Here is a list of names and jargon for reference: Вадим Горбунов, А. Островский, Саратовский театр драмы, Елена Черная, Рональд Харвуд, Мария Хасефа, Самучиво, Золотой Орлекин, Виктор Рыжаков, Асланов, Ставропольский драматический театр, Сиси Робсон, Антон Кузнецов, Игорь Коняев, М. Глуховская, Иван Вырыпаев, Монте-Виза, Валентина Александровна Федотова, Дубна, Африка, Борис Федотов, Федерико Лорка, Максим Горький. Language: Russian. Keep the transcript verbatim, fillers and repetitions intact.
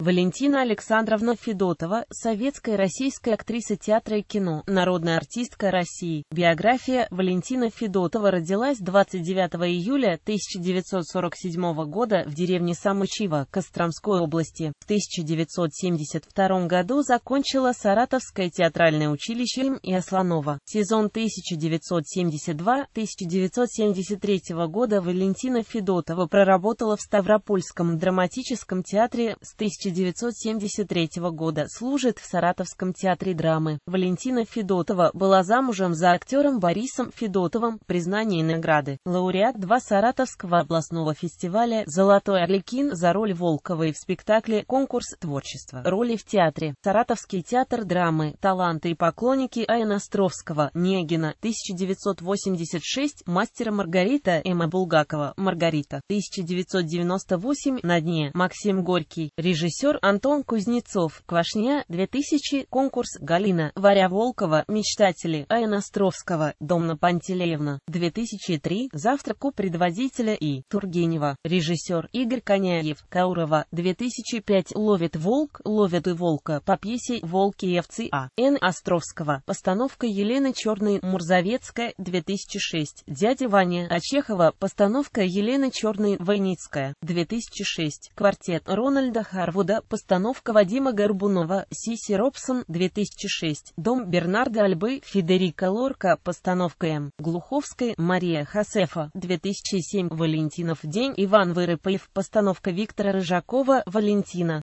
Валентина Александровна Федотова, советская российская актриса театра и кино, народная артистка России. Биография. Валентина Федотова родилась двадцать девятого июля тысяча девятьсот сорок седьмого года в деревне Самучиво Костромской области. В тысяча девятьсот семьдесят втором году закончила Саратовское театральное училище им. и Асланова. Сезон тысяча девятьсот семьдесят два — тысяча девятьсот семьдесят три года Валентина Федотова проработала в Ставропольском драматическом театре с тысяча девятьсот семьдесят третьего года, служит в Саратовском театре драмы. Валентина Федотова была замужем за актером Борисом Федотовым, признание и награды. Лауреат два Саратовского областного фестиваля «Золотой Орлекин» за роль Волковой в спектакле «Конкурс творчества». Роли в театре. Саратовский театр драмы. Таланты и поклонники А. Островского, Негина, тысяча девятьсот восемьдесят шесть, Мастера Маргарита, Эмма Булгакова, Маргарита, тысяча девятьсот девяносто восемь, На дне, Максим Горький, режиссер Антон Кузнецов, Квашня, две тысячи, конкурс Галина, Варя Волкова, Мечтатели, А. Островского, Домна Пантелеевна, две тысячи три, Завтрак у предводителя И. Тургенева, режиссер Игорь Коняев, Каурова, две тысячи пять, Ловит волк, ловит и волка, по пьесе «Волки и овцы» А. Н. Островского, постановка Елены Черной, Мурзовецкая, две тысячи шесть, Дядя Ваня, А. Чехова, постановка Елены Черной, Войницкая, две тысячи шесть, Квартет Рональда Харвуда, постановка Вадима Горбунова, Сиси Робсон, две тысячи шесть, Дом Бернарда Альбы, Федерико Лорка, постановка М. Глуховской, Мария Хасефа, две тысячи семь, Валентинов день, Иван Вырыпаев, постановка Виктора Рыжакова, Валентина.